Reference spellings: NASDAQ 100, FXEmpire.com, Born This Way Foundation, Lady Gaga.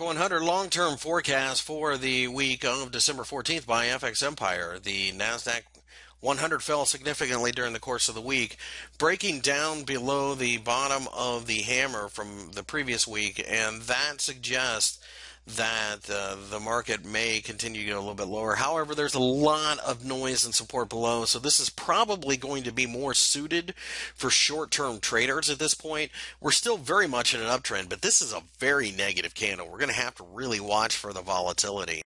NASDAQ 100 long-term forecast for the week of December 14th by FX Empire. The NASDAQ 100 fell significantly during the course of the week, breaking down below the bottom of the hammer from the previous week, and that suggests that the market may continue to go a little bit lower. However, there's a lot of noise and support below, so this is probably going to be more suited for short-term traders at this point. We're still very much in an uptrend, but this is a very negative candle. We're going to have to really watch for the volatility.